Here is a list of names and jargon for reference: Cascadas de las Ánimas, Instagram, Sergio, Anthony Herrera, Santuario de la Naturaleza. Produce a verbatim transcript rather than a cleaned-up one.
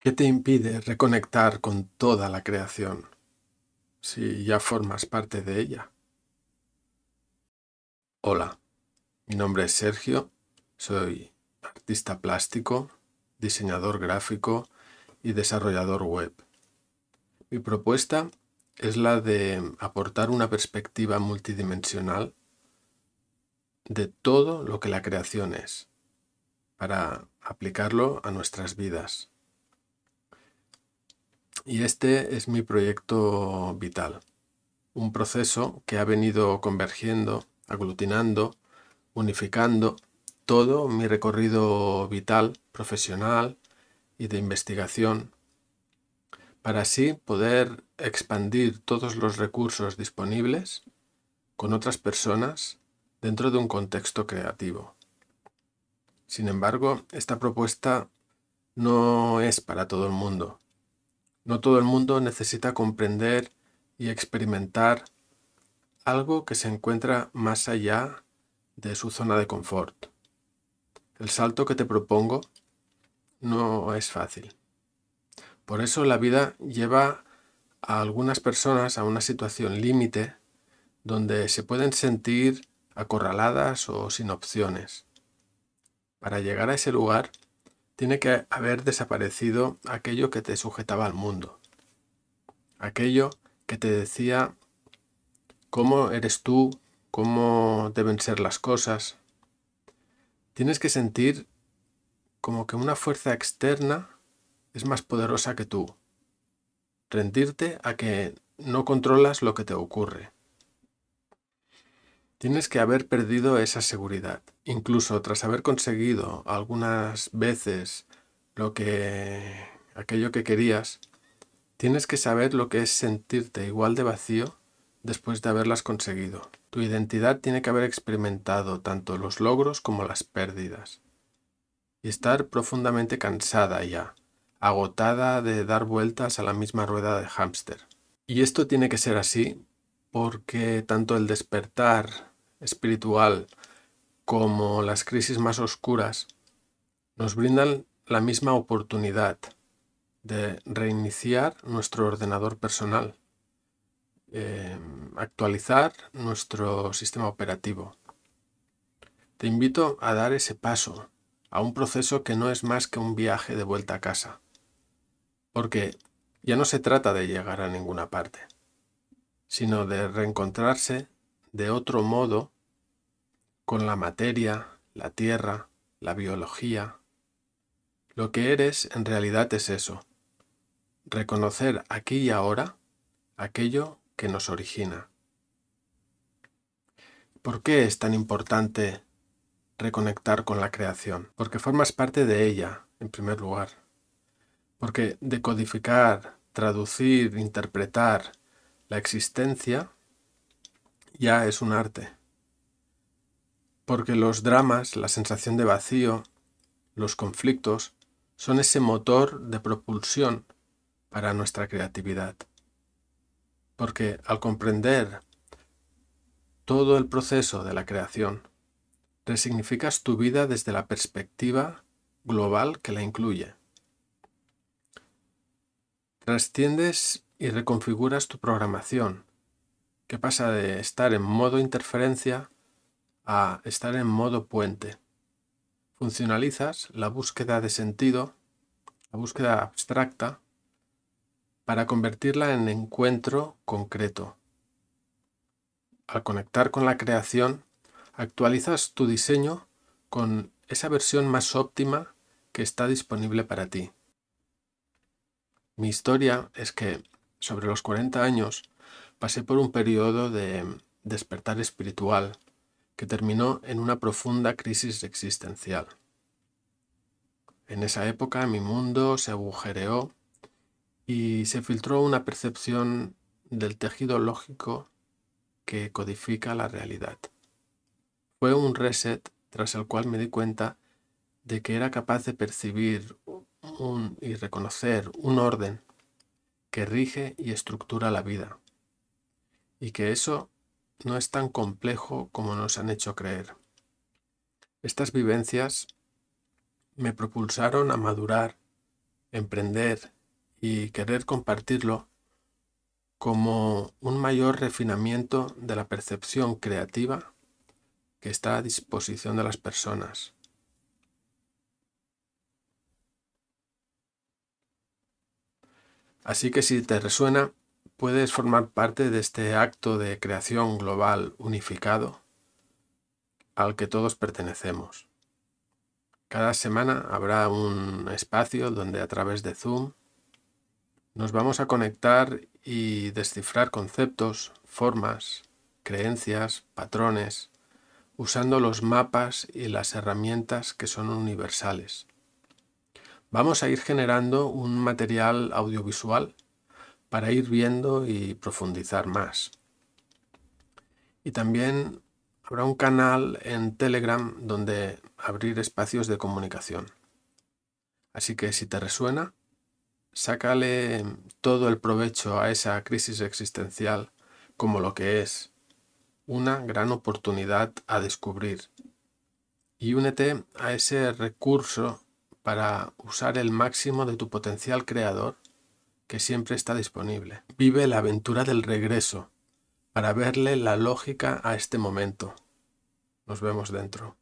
¿Qué te impide reconectar con toda la creación, si ya formas parte de ella? Hola, mi nombre es Sergio, soy artista plástico, diseñador gráfico y desarrollador web. Mi propuesta es la de aportar una perspectiva multidimensional de todo lo que la creación es, para aplicarlo a nuestras vidas. Y este es mi proyecto vital, un proceso que ha venido convergiendo, aglutinando, unificando todo mi recorrido vital, profesional y de investigación, para así poder expandir todos los recursos disponibles con otras personas dentro de un contexto creativo. Sin embargo, esta propuesta no es para todo el mundo. No todo el mundo necesita comprender y experimentar algo que se encuentra más allá de su zona de confort. El salto que te propongo no es fácil. Por eso la vida lleva a algunas personas a una situación límite donde se pueden sentir acorraladas o sin opciones. Para llegar a ese lugar, tiene que haber desaparecido aquello que te sujetaba al mundo. Aquello que te decía cómo eres tú, cómo deben ser las cosas. Tienes que sentir como que una fuerza externa es más poderosa que tú. Rendirte a que no controlas lo que te ocurre. Tienes que haber perdido esa seguridad. Incluso tras haber conseguido algunas veces lo que, aquello que querías, tienes que saber lo que es sentirte igual de vacío después de haberlas conseguido. Tu identidad tiene que haber experimentado tanto los logros como las pérdidas. Y estar profundamente cansada ya, agotada de dar vueltas a la misma rueda de hámster. Y esto tiene que ser así porque tanto el despertar espiritual como las crisis más oscuras nos brindan la misma oportunidad de reiniciar nuestro ordenador personal, eh, actualizar nuestro sistema operativo. Te invito a dar ese paso a un proceso que no es más que un viaje de vuelta a casa, porque ya no se trata de llegar a ninguna parte, sino de reencontrarse de otro modo con la materia, la tierra, la biología. Lo que eres en realidad es eso, reconocer aquí y ahora aquello que nos origina. ¿Por qué es tan importante reconectar con la creación? Porque formas parte de ella, en primer lugar. Porque decodificar, traducir, interpretar la existencia ya es un arte, porque los dramas, la sensación de vacío, los conflictos, son ese motor de propulsión para nuestra creatividad, porque al comprender todo el proceso de la creación, resignificas tu vida desde la perspectiva global que la incluye. Trasciendes y reconfiguras tu programación, que pasa de estar en modo interferencia a estar en modo puente. Funcionalizas la búsqueda de sentido, la búsqueda abstracta, para convertirla en encuentro concreto. Al conectar con la creación, actualizas tu diseño con esa versión más óptima que está disponible para ti. Mi historia es que, sobre los cuarenta años, pasé por un periodo de despertar espiritual que terminó en una profunda crisis existencial. En esa época mi mundo se agujereó y se filtró una percepción del tejido lógico que codifica la realidad. Fue un reset tras el cual me di cuenta de que era capaz de percibir un, y reconocer un orden que rige y estructura la vida. Y que eso no es tan complejo como nos han hecho creer. Estas vivencias me propulsaron a madurar emprender y querer compartirlo como un mayor refinamiento de la percepción creativa que está a disposición de las personas. Así que si te resuena, puedes formar parte de este acto de creación global unificado al que todos pertenecemos. Cada semana habrá un espacio donde a través de Zoom nos vamos a conectar y descifrar conceptos, formas, creencias, patrones, usando los mapas y las herramientas que son universales. Vamos a ir generando un material audiovisual para ir viendo y profundizar más. Y también habrá un canal en Telegram donde abrir espacios de comunicación. Así que si te resuena, sácale todo el provecho a esa crisis existencial como lo que es una gran oportunidad a descubrir. Y únete a ese recurso para usar el máximo de tu potencial creador que siempre está disponible. Vive la aventura del regreso para verle la lógica a este momento. Nos vemos dentro.